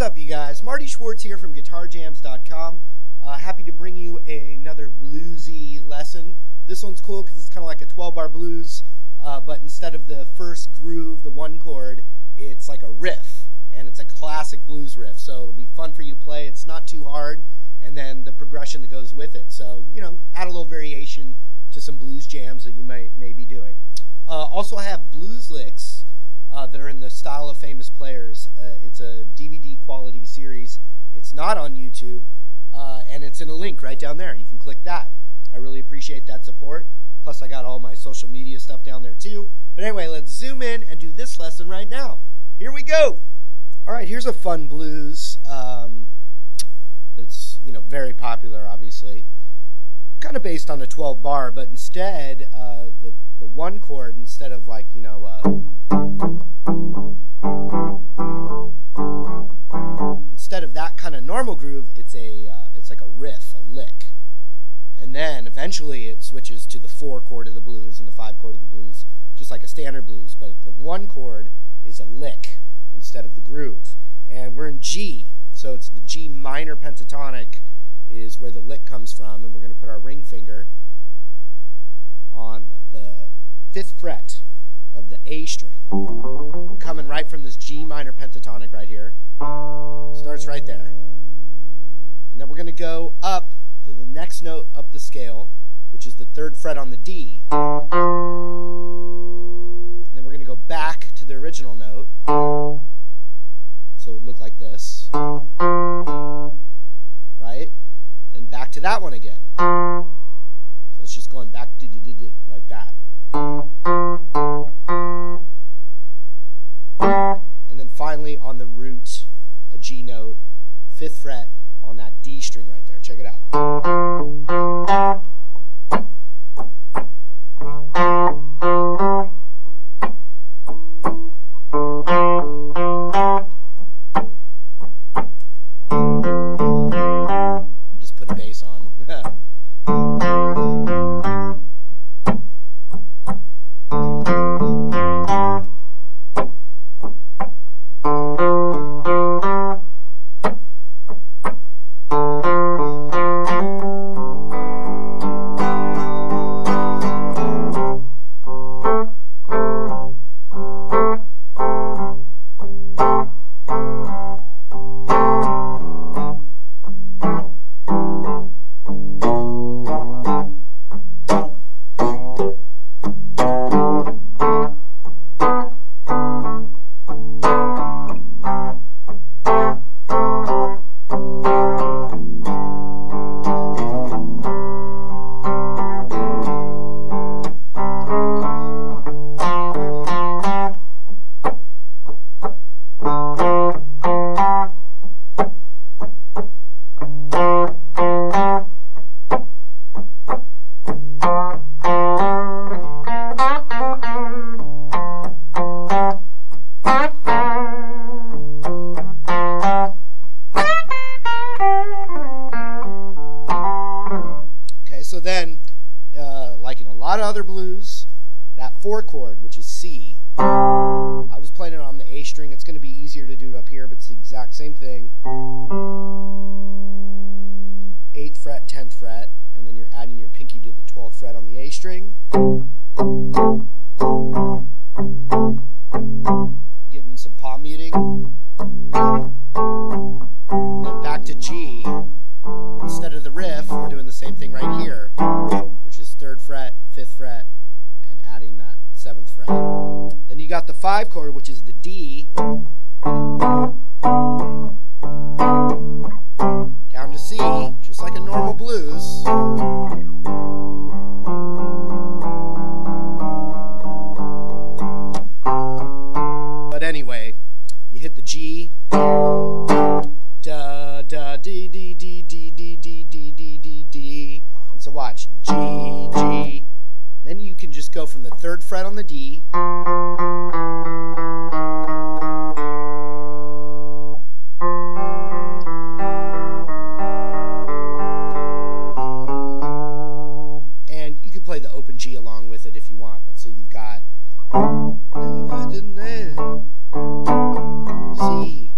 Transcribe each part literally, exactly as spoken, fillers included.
What's up, you guys? Marty Schwartz here from guitar jams dot com. Uh, happy to bring you a, another bluesy lesson. This one's cool because it's kind of like a twelve bar blues, uh, but instead of the first groove, the one chord, it's like a riff, and it's a classic blues riff, so it'll be fun for you to play. It's not too hard, and then the progression that goes with it. So, you know, add a little variation to some blues jams that you might may be doing. Uh, also, I have blues licks uh, that are in the style of famous players. Uh, it's a D V D quality series. It's not on YouTube, uh, and it's in a link right down there. You can click that. I really appreciate that support. Plus, I got all my social media stuff down there too. But anyway, let's zoom in and do this lesson right now. Here we go. All right, here's a fun blues um, that's, you know, very popular, obviously. Kind of based on a twelve bar, but instead, uh, the, the one chord, instead of like, you know, uh, instead of that kind of normal groove, it's a uh, it's like a riff, a lick. And then eventually it switches to the four chord of the blues and the five chord of the blues, just like a standard blues, but the one chord is a lick instead of the groove. And we're in G, so it's the G minor pentatonic is where the lick comes from, and we're going to put our ring finger on the fifth fret of the A string. We're coming right from this G minor pentatonic right here. Starts right there. And then we're going to go up to the next note up the scale, which is the third fret on the D. And then we're going to go back to the original note. So it would look like this. Right? Then back to that one again. So it's just going back did did did like that. And then finally on the root, a G note, fifth fret on that D string right there. Check it out. I just put a bass on. Four chord, which is C. I was playing it on the A string. It's going to be easier to do it up here, but it's the exact same thing. Eighth fret, tenth fret, and then you're adding your pinky to the twelfth fret on the A string. Give them some palm muting. And then back to G. Instead of the riff, we're doing the same thing right here, which is third fret, fifth fret, adding that seventh fret. Then you got the five chord, which is the D, down to C, just like a normal blues. But anyway, you hit the G, da da D D D D D D D D D D, and so watch G G. Then you can just go from the third fret on the D and you can play the open G along with it if you want, but so you've got C.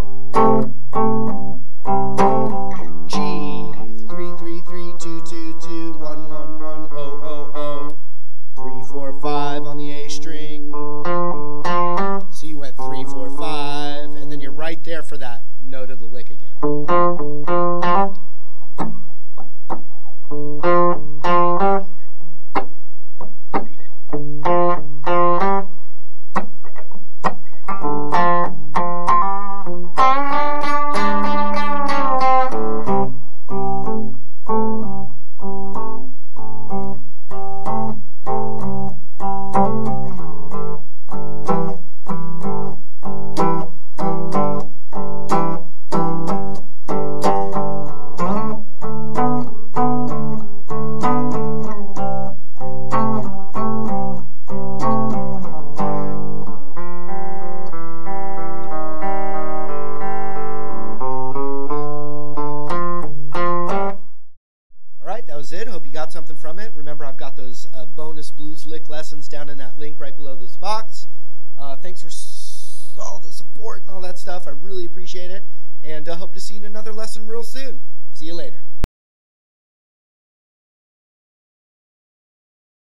that note of the lick again. It. Hope you got something from it. Remember, I've got those uh, bonus blues lick lessons down in that link right below this box. Uh, thanks for s all the support and all that stuff. I really appreciate it, and I uh, hope to see you in another lesson real soon. See you later.